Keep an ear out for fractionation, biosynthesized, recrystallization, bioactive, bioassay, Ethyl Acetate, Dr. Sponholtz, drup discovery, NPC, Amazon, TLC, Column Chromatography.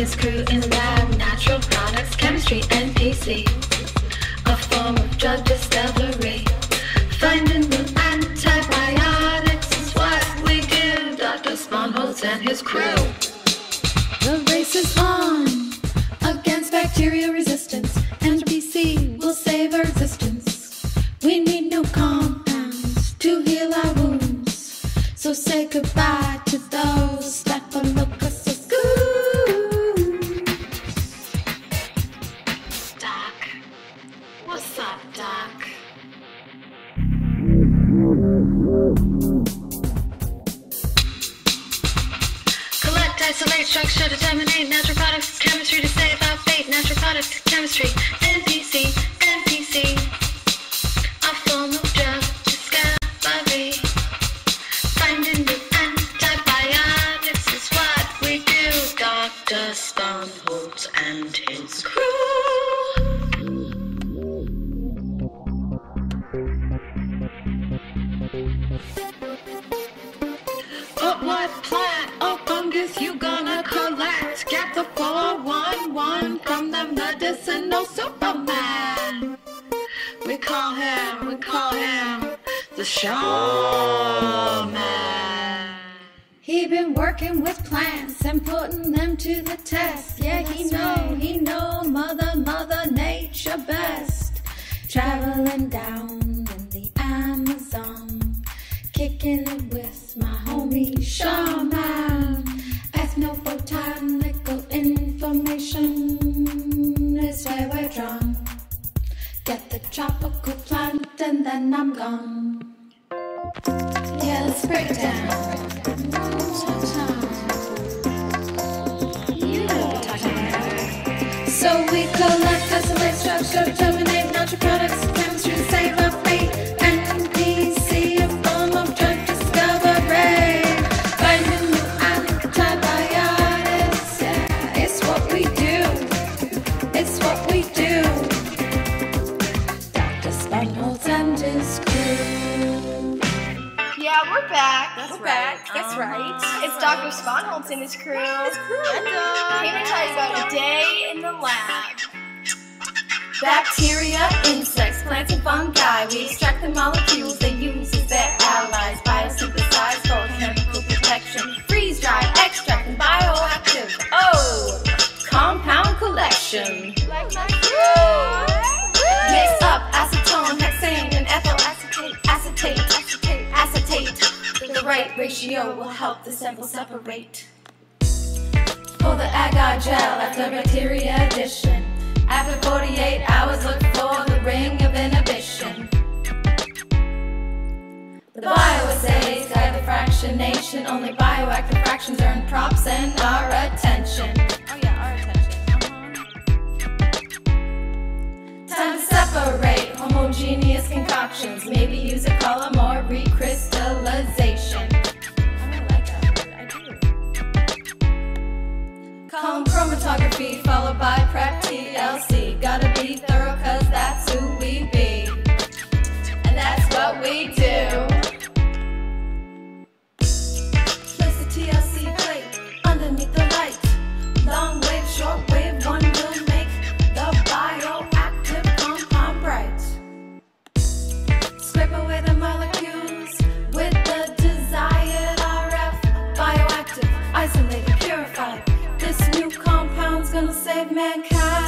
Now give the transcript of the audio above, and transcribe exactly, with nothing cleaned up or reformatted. his crew in lab, natural products, chemistry, N P C. A form of drug discovery. Finding new antibiotics is what we do. Doctor Sponholtz and his crew. The race is on against bacteria resistance. N P C will save our existence. We need new compounds to heal our wounds. So say goodbye to those that overlook us as goons. Doc. What's up, Doc? Collect, isolate, structure, determinate natural products, chemistry to save our fate. Natural products, chemistry, N P C, N P C. A form of drug discovery. Finding new antibiotics is what we do. Doctor Sponholtz and his crew. But what plant or fungus you gonna collect? Get the four one one from the medicinal Superman. We call him, we call him the showman. He been working with plants and putting them to the test. Yeah, he know, he know mother, mother nature best. Traveling down in the Amazon, kicking it with my homie Shaman. Ask no botanical information, it's where we're drawn. Get the tropical plant and then I'm gone. Yeah, let's break it down. You know what we're talking about. So we collect, isolate, structure, determinate natural products, chemistry to save our fate. That's right. It's Doctor Sponholtz and his crew. His crew. Here to tell you about a day in the lab. Bacteria, insects, plants, and fungi. We extract the molecules they use as their allies. Biosynthesized for chemical protection. Freeze dry, extract, and bioactive. Oh, compound collection. Like my crew. Mix up acetone, hexane, and ethyl acetate, acetate, acetate, acetate. The right ratio will help the sample separate. Pull the agar gel after bacteria addition. After forty-eight hours, look for the ring of inhibition. The bioassays guide the fractionation. Only bioactive fractions earn props and our attention. Oh yeah, our attention. Uh-huh. Time to separate homogeneous concoctions. Maybe use a column or recrystallization. Column chromatography followed by prep T L C. Gotta be thorough cause that's who we be. And that's what we do. Place the T L C plate underneath the light. Long wave, short wave, one will make the bioactive compound bright. Scrape away the molecules with the desired R F. Bioactive, isolated, purified. This new compound's gonna save mankind.